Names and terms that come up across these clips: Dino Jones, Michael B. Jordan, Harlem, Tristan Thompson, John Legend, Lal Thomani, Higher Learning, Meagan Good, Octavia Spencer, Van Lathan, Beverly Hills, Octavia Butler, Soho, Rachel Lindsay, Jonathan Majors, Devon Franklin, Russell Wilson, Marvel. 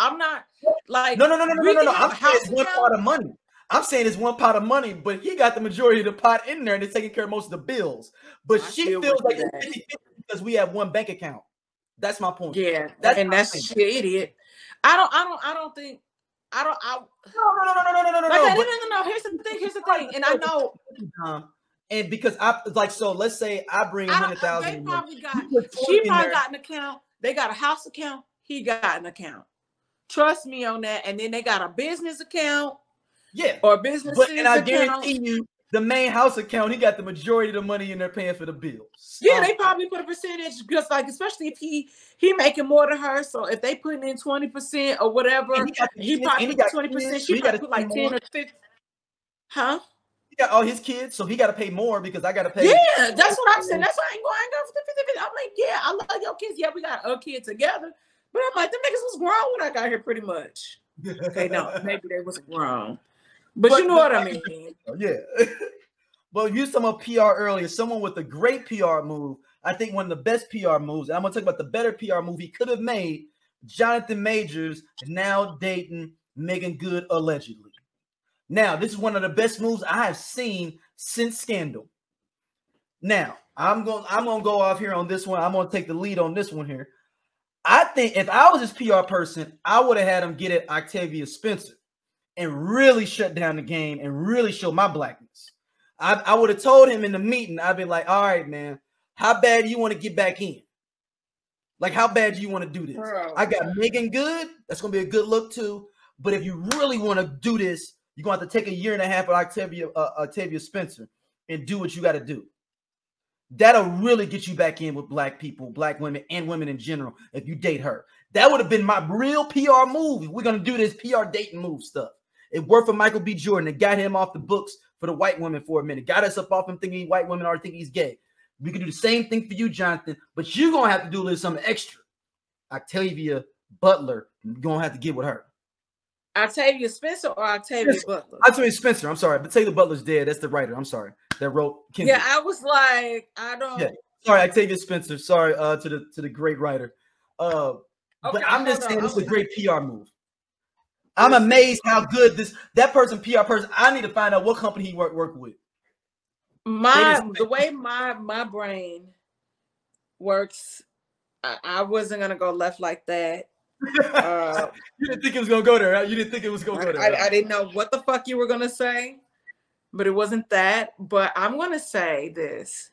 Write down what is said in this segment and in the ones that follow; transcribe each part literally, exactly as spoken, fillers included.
I'm not like no, no, no, no, no, no, no. I'm saying it's one pot of money. I'm saying it's one pot of money, but he got the majority of the pot in there, and they're taking care of most of the bills. But she feels like it's fifty fifty because we have one bank account. That's my point. Yeah, that's and that's shit, idiot. I don't, I don't, I don't think. I don't. I, no, no, no, no, no, no, no, like, no, no, no, no. Here's the thing. Here's the thing. And I know. Um, and because I like, so let's say I bring a hundred thousand. They probably got. She probably got an account. They got a house account. He got an account. Trust me on that. And then they got a business account. Yeah. Or business. But and I guarantee you, the main house account, he got the majority of the money in there paying for the bills. Yeah, um, they probably put a percentage because, like, especially if he he making more than her, so if they putting in twenty percent or whatever, he, got, he probably he got twenty percent. She got to put like more. ten or fifteen. Huh? He got all his kids, so he got to pay more because I got to pay. Yeah, that's what I'm saying. That's why I ain't going I ain't going for the fifty fifty. I'm like, yeah, I love your kids. Yeah, we got a kid together, but I'm like, the niggas was grown when I got here, pretty much. Okay, no, maybe they was grown. But, but you know but, what I mean. Yeah. But you some of P R earlier. Someone with a great P R move. I think one of the best P R moves. And I'm going to talk about the better P R move he could have made. Jonathan Majors now dating Meagan Good, allegedly. Now, this is one of the best moves I have seen since Scandal. Now, I'm going I'm going to go off here on this one. I'm going to take the lead on this one here. I think if I was his P R person, I would have had him get at Octavia Spencer and really shut down the game and really show my blackness. I, I would have told him in the meeting, I'd be like, all right, man, how bad do you want to get back in? Like, how bad do you want to do this? Bro, I got Meagan Good. That's going to be a good look, too. But if you really want to do this, you're going to have to take a year and a half with Octavia, uh, Octavia Spencer and do what you got to do. That'll really get you back in with black people, black women, and women in general if you date her. That would have been my real P R move. We're going to do this P R dating move stuff. It worked for Michael B. Jordan. It got him off the books for the white women for a minute. Got us up off him thinking white women already think he's gay. We can do the same thing for you, Jonathan, but you're going to have to do a little something extra. Octavia Butler, you're going to have to get with her. Octavia Spencer or Octavia Spencer. Butler? Octavia Spencer, I'm sorry. But Octavia Butler's dead. That's the writer. I'm sorry. That wrote Kendrick. Yeah, I was like, I don't. Yeah. Sorry, Octavia Spencer. Sorry uh, to, the, to the great writer. Uh, okay, but I'm just saying it's a great P R move. I'm amazed how good this that person P R person. I need to find out what company he work work with. My the way my my brain works, I, I wasn't gonna go left like that. Uh, you didn't think it was gonna go there. Right? You didn't think it was gonna go there. Right? I, I didn't know what the fuck you were gonna say, but it wasn't that. But I'm gonna say this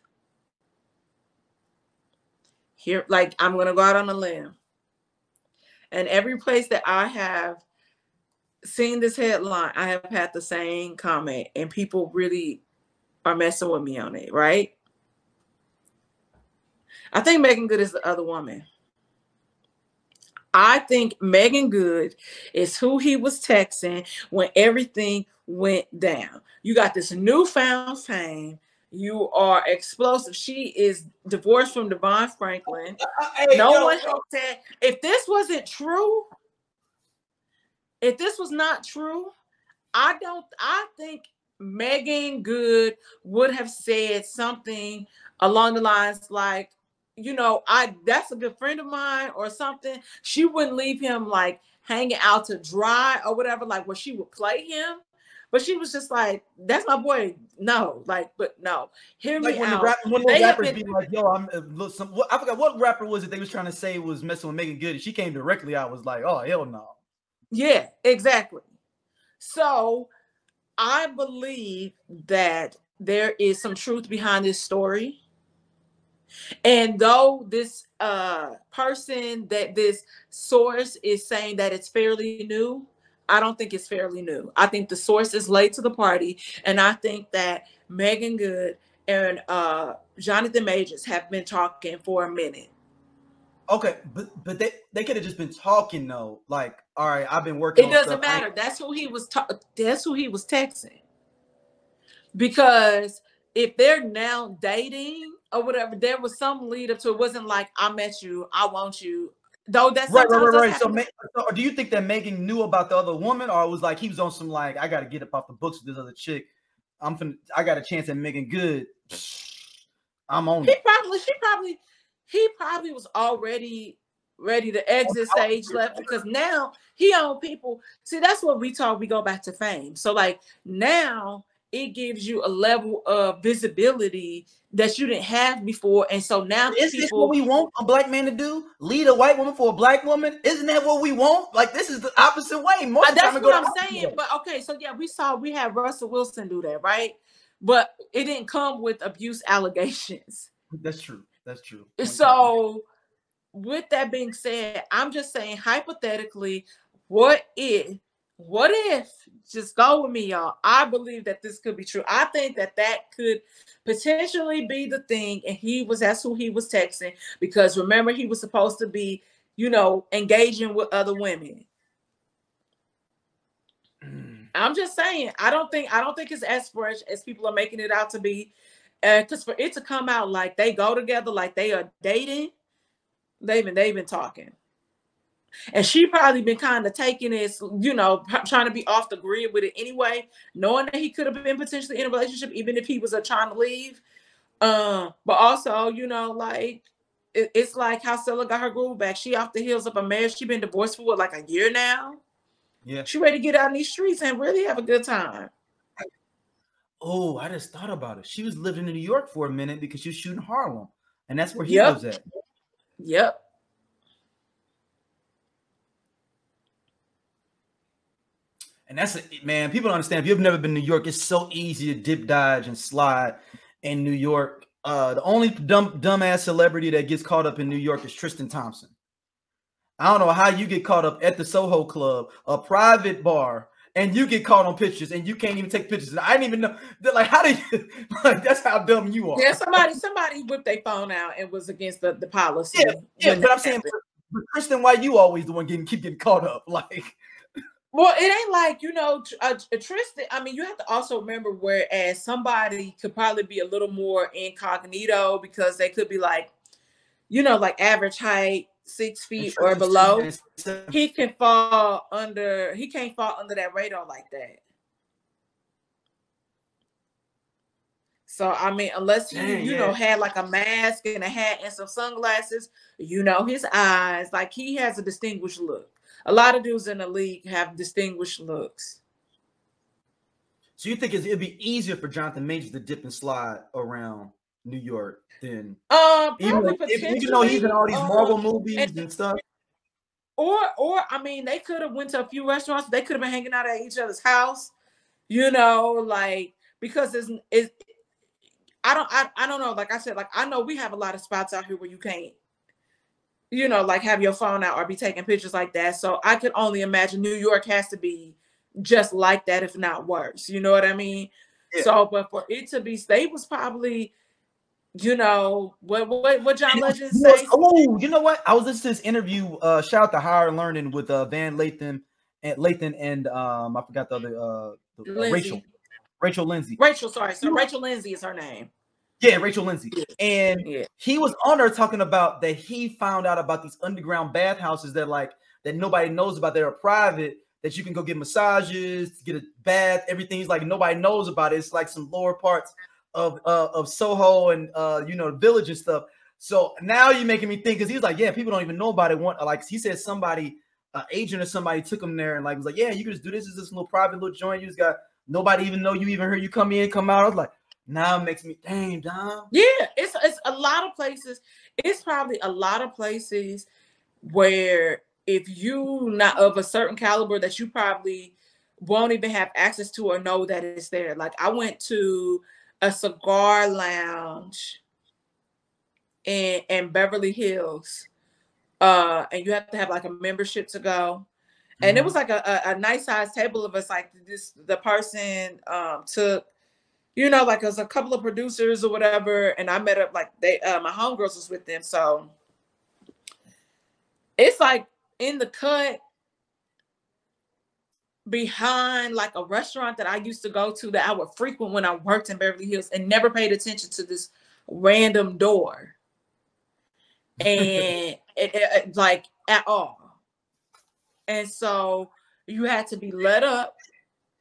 here, like I'm gonna go out on a limb, and every place that I have seeing this headline, I have had the same comment, and people really are messing with me on it, right? I think Meagan Good is the other woman. I think Meagan Good is who he was texting when everything went down. You got this newfound fame. You are explosive. She is divorced from Devon Franklin. Hey, no yo, one yo. said, if this wasn't true, If this was not true, I don't. I think Meagan Good would have said something along the lines like, you know, I that's a good friend of mine or something. She wouldn't leave him like hanging out to dry or whatever. Like, well, she would play him, but she was just like, "That's my boy." No, like, but no, hear me like when out. The rap, when the rappers been, be like, "Yo, I'm uh, look, some." What, I forgot what rapper was it they was trying to say was messing with Meagan Good. She came directly. I was like, "Oh hell no." Yeah, exactly. So I believe that there is some truth behind this story. And though this uh, person that this source is saying that it's fairly new, I don't think it's fairly new. I think the source is late to the party. And I think that Meagan Good and uh, Jonathan Majors have been talking for a minute. Okay, but but they, they could have just been talking though. Like, all right, I've been working. It doesn't on stuff. matter. That's who he was. That's who he was texting. Because if they're now dating or whatever, there was some lead up to it. Wasn't like I met you, I want you. Though that's right, right, right. right. So, so, do you think that Meagan knew about the other woman, or it was like he was on some like I got to get up off the books with this other chick? I'm finna, I got a chance at Meagan Good. I'm on. He it. probably. She probably. He probably was already ready to exit stage left, because now he own people. See, that's what we talk. We go back to fame. So like now it gives you a level of visibility that you didn't have before. And so now is people, this what we want a black man to do? Lead a white woman for a black woman? Isn't that what we want? Like this is the opposite way. Most that's what I'm saying. Way. But okay, so yeah, we saw we had Russell Wilson do that, right? But it didn't come with abuse allegations. That's true. That's true. So with that being said, I'm just saying hypothetically, what if, what if, just go with me, y'all. I believe that this could be true. I think that that could potentially be the thing. And he was, that's who he was texting, because remember he was supposed to be, you know, engaging with other women. I'm just saying, I don't think, I don't think it's as fresh as people are making it out to be. Because uh, for it to come out like they go together, like they are dating, they've been, they've been talking. And she probably been kind of taking this, you know, trying to be off the grid with it anyway, knowing that he could have been potentially in a relationship, even if he was uh, trying to leave. Uh, but also, you know, like, it, it's like how Stella got her groove back. She off the heels of a marriage. She been divorced for what, like a year now? Yeah. She ready to get out in these streets and really have a good time. Oh, I just thought about it. She was living in New York for a minute because she was shooting Harlem, and that's where he yep. lives at. Yep. And that's it, man. People don't understand. If you've never been to New York, it's so easy to dip, dodge, and slide in New York. Uh, the only dumb, dumbass celebrity that gets caught up in New York is Tristan Thompson. I don't know how you get caught up at the Soho Club, a private bar. And you get caught on pictures, and you can't even take pictures. I didn't even know. Like, how do you? Like, that's how dumb you are. Yeah, somebody, somebody whipped their phone out and was against the, the policy. Yeah, yeah. But I'm saying, but Kristen, why you always the one getting keep getting caught up? Like, well, it ain't like you know, uh, Tristan. I mean, you have to also remember. Whereas somebody could probably be a little more incognito because they could be like, you know, like average height. Six feet or below, he can fall under. He can't fall under that radar like that. So I mean, unless you Dang, you yeah. know had like a mask and a hat and some sunglasses, you know his eyes. Like he has a distinguished look. A lot of dudes in the league have distinguished looks. So you think it'd be easier for Jonathan Majors to dip and slide around New York then uh, even, if, you know he's in all these Marvel uh, movies and, and stuff, or or I mean they could have went to a few restaurants. They could have been hanging out at each other's house, you know, like because it's, it's I don't I, I don't know. Like I said, like I know we have a lot of spots out here where you can't, you know, like have your phone out or be taking pictures like that. So I could only imagine New York has to be just like that, if not worse. You know what I mean? Yeah. So, but for it to be, they was probably. You know what? What? What? John Legend says. Oh, you know what? I was listening to this interview. Uh, shout out to Higher Learning with uh, Van Lathan and Lathan and um, I forgot the other uh, the, uh, Rachel, Rachel Lindsay. Rachel, sorry, so Rachel Lindsay is her name. Yeah, Rachel Lindsay. And yeah. he was on her talking about that he found out about these underground bathhouses that like that nobody knows about. They're private. That you can go get massages, get a bath, everything. He's like nobody knows about it. It's like some lower parts. Of uh, of Soho and uh, you know the village and stuff. So now you're making me think because he was like, yeah, people don't even know about it. One like he said, somebody, uh, agent or somebody took him there and like was like, yeah, you can just do this. It's this little private little joint. You just got nobody even know you even heard you come in, come out. I was like, now nah, it makes me damn damn. Yeah, it's it's a lot of places. It's probably a lot of places where if you not of a certain caliber that you probably won't even have access to or know that it's there. Like I went to. A cigar lounge in, in Beverly Hills. Uh, and you have to have like a membership to go. And mm-hmm. it was like a, a, a nice sized table of us, like this, the person um, took, you know, like there's a couple of producers or whatever. And I met up like they, uh, my homegirls was with them. So it's like in the cut behind like a restaurant that I used to go to that I would frequent when I worked in Beverly Hills and never paid attention to this random door. And it, it, like at all. And so you had to be let up.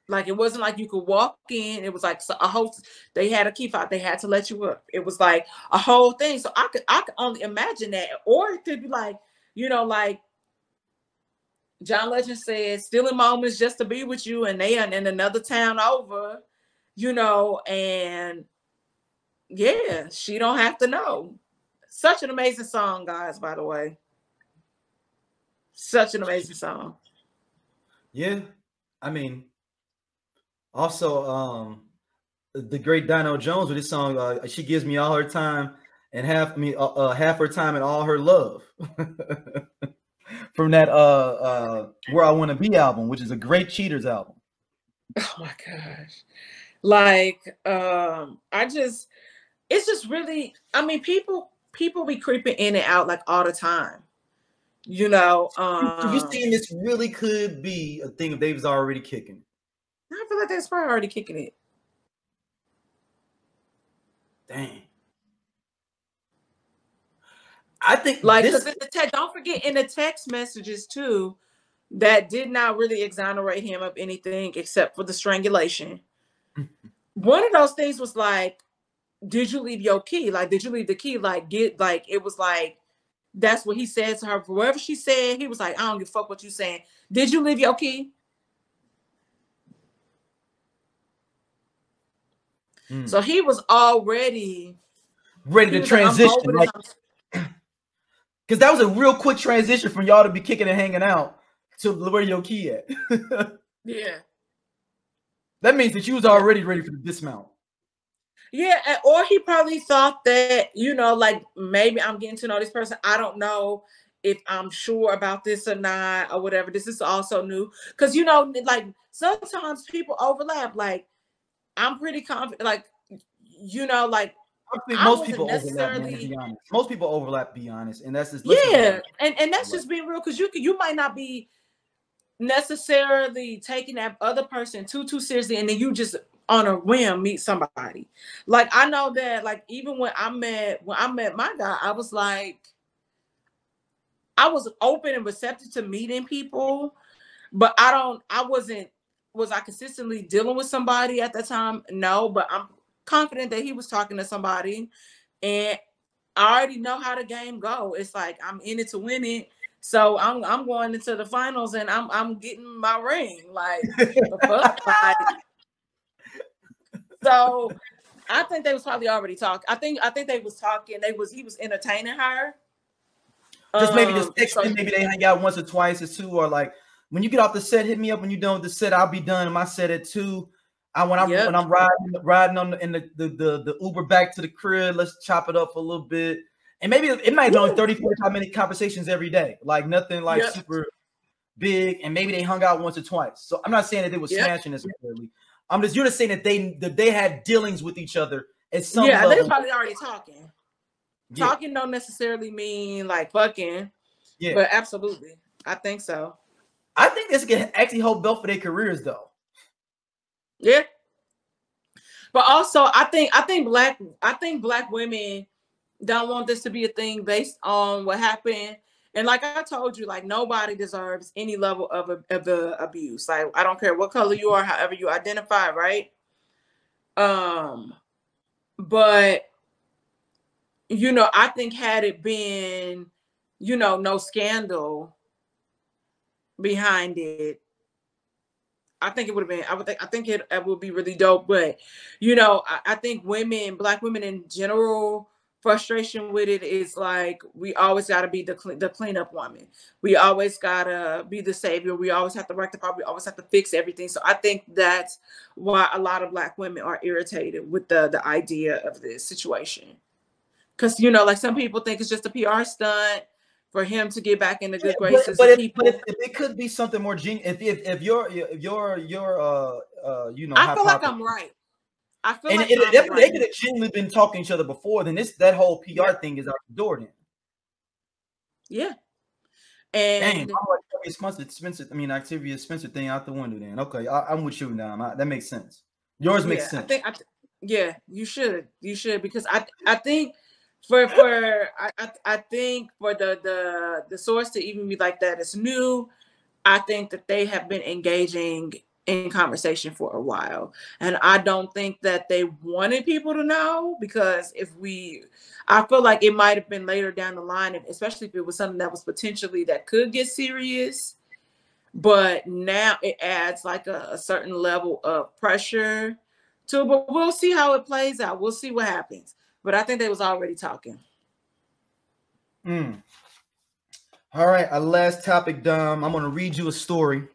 Like it wasn't like you could walk in. It was like a whole, they had a key fob. They had to let you up. It was like a whole thing. So I could, I could only imagine that. Or it could be like, you know, like John Legend said, stealing moments just to be with you, and they are in another town over, you know, and yeah, she don't have to know. Such an amazing song, guys, by the way. Such an amazing song. Yeah, I mean, also um, the great Dino Jones with this song, uh, she gives me all her time and half me, uh, uh, half her time and all her love. From that uh, uh, Where I Want to Be album, which is a great Cheaters album. Oh my gosh. Like, um, I just, it's just really, I mean, people, people be creeping in and out like all the time, you know. Um, You're saying this really could be a thing if they was already kicking. I feel like that's probably already kicking it. Dang. I think like this, in the te- don't forget in the text messages too, that did not really exonerate him of anything except for the strangulation. One of those things was like, did you leave your key? Like, did you leave the key? Like, get like it was like that's what he said to her. Whatever she said, he was like, I don't give a fuck what you saying. Did you leave your key? Mm. So he was already ready to transition. Like, because that was a real quick transition from y'all to be kicking and hanging out to where your key at. Yeah. That means that you was already ready for the dismount. Yeah, or he probably thought that, you know, like, maybe I'm getting to know this person. I don't know if I'm sure about this or not or whatever. This is also new. Because, you know, like, sometimes people overlap. Like, I'm pretty confident. Like, you know, like, I think most I people overlap, man, to be honest. Most people overlap, be honest, and that's just yeah, and and that's just being real, because you you might not be necessarily taking that other person too too seriously, and then you just on a whim meet somebody. Like I know that, like even when I met when I met my guy, I was like, I was open and receptive to meeting people, but I don't, I wasn't, was I consistently dealing with somebody at that time? No, but I'm confident that he was talking to somebody, and I already know how the game go. It's like I'm in it to win it, so I'm I'm going into the finals and I'm I'm getting my ring. Like, like so, I think they was probably already talking. I think I think they was talking. They was he was entertaining her. Just maybe just texting. Um, maybe they hang out once or twice or two, or like when you get off the set, hit me up. When you done with the set, I'll be done. My set at two. I, when I'm yep. when I'm riding riding on the, in the, the the the Uber back to the crib, let's chop it up a little bit, and maybe it might be only thirty, forty-five minute conversations every day, like nothing like yep. super big, and maybe they hung out once or twice. So I'm not saying that they were yep. smashing this necessarily. I'm just you're just saying that they that they had dealings with each other at some yeah. Level. They're probably already talking. Yeah. Talking don't necessarily mean like fucking, yeah. But absolutely, I think so. I think this can actually hold belt for their careers though. Yeah, but also I think I think black I think black women don't want this to be a thing based on what happened, and like I told you, like nobody deserves any level of a, of the abuse. Like I don't care what color you are, however you identify, right? Um, but you know, I think had it been, you know, no scandal behind it, I think it would have been, I would think, I think it, it would be really dope, but you know, I, I think women, black women in general, frustration with it is like, we always got to be the, clean, the cleanup woman. We always got to be the savior. We always have to rectify. We always have to fix everything. So I think that's why a lot of black women are irritated with the, the idea of this situation. Cause you know, like some people think it's just a P R stunt for him to get back in the good graces, but, but, if, but if, if it could be something more genius. If if if your your your uh uh you know, I feel like I'm right. I feel and like it, I'm if right. They could have genuinely been talking to each other before. Then this that whole P R yeah. thing is out the door. Then yeah, and dang, Octavia Spencer. I mean, Octavia Spencer thing out the window. Then okay, I, I'm with you now. I, that makes sense. Yours yeah, makes sense. I think. I th- yeah, you should. You should because I I think. For for I I think for the the the source to even be like that is new. I think that they have been engaging in conversation for a while. And I don't think that they wanted people to know, because if we, I feel like it might have been later down the line, especially if it was something that was potentially that could get serious. But now it adds like a, a certain level of pressure to, but we'll see how it plays out. We'll see what happens. But I think they was already talking. Mm. All right, our last topic, Dom. I'm going to read you a story.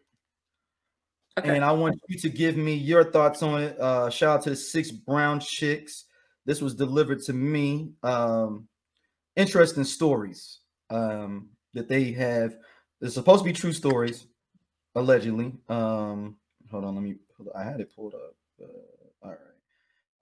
Okay. And I want you to give me your thoughts on it. Uh, shout out to the six brown chicks. This was delivered to me. Um, interesting stories um, that they have. They're supposed to be true stories, allegedly. Um, hold on, let me. I had it pulled up. Uh, all right.